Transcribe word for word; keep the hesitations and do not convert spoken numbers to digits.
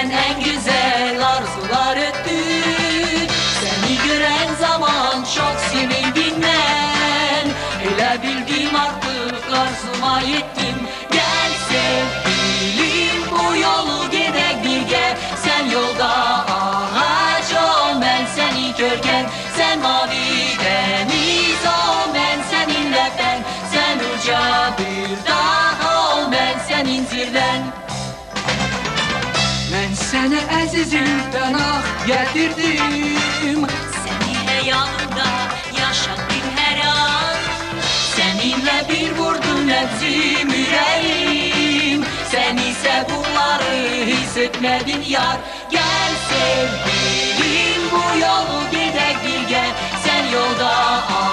Sen en güzel arzular ettin. Seni gören zaman çok sevindim ben. Öyle bildim artık arzuma yettim. Gel sevgilim bu yolu gerek bilge. Sen yolda ağaç ol ben seni görgen. Sen mavi deniz ol ben seninle ben. Sen uca bir dağ ol ben senin zirden. Seni azizimden ah getirdim. Seninle yanımda yaşadım her an. Seninle bir vurdun hepsim yüreğim. Sen ise bunları hissetmedin yar. Gel sevgilim bu yolu gidek bir gel. Sen yolda al.